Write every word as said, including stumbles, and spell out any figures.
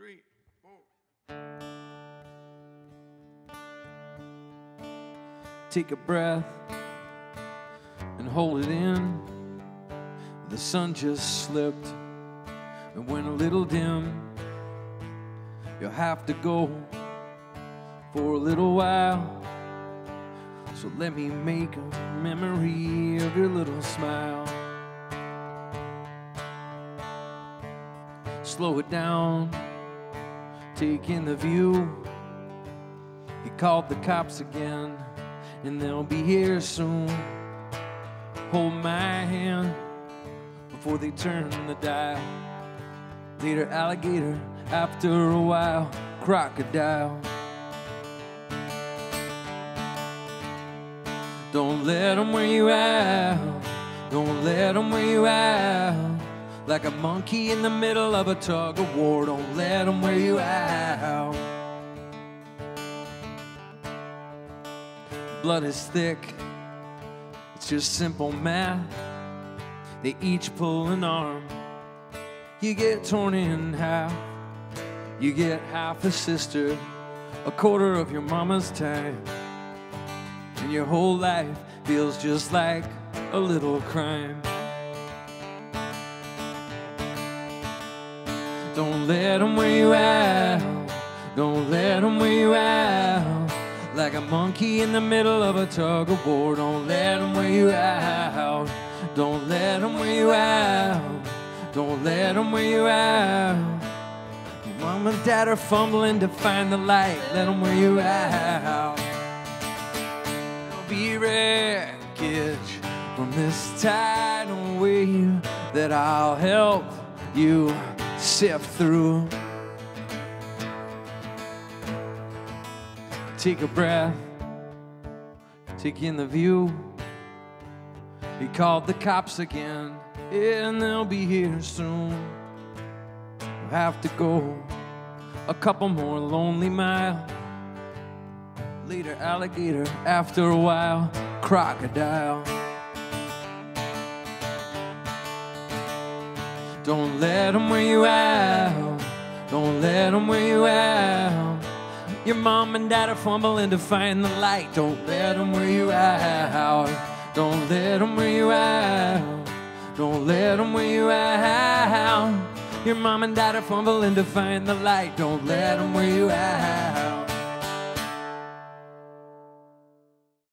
three, four. Take a breath and hold it in. The sun just slipped and went a little dim. You'll have to go for a little while, so let me make a memory of your little smile. Slow it down, take in the view. He called the cops again, and they'll be here soon. Hold my hand before they turn the dial. Later alligator, after a while crocodile. Don't let them wear you out, don't let them wear you out. Like a monkey in the middle of a tug of war, don't let them wear you out. Blood is thick, it's just simple math. They each pull an arm, you get torn in half. You get half a sister, a quarter of your mama's time, and your whole life feels just like a little crime. Don't let them wear you out, don't let them wear you out. Like a monkey in the middle of a tug of war, don't let them wear you out. Don't let them wear you out, don't let them wear you out. Your mom and dad are fumbling to find the light, let them wear you out. There'll be wreckage from this tidal wave that I'll help you sift through. Take a breath, take in the view. He called the cops again, and they'll be here soon. We'll have to go a couple more lonely miles. Later alligator, after a while crocodile. Don't let them wear you out, don't let them wear you out. Your mom and dad are fumbling to find the light, don't let them wear you out. Don't let them wear you out, don't let them wear you out. Your mom and dad are fumbling to find the light, don't let them wear you out.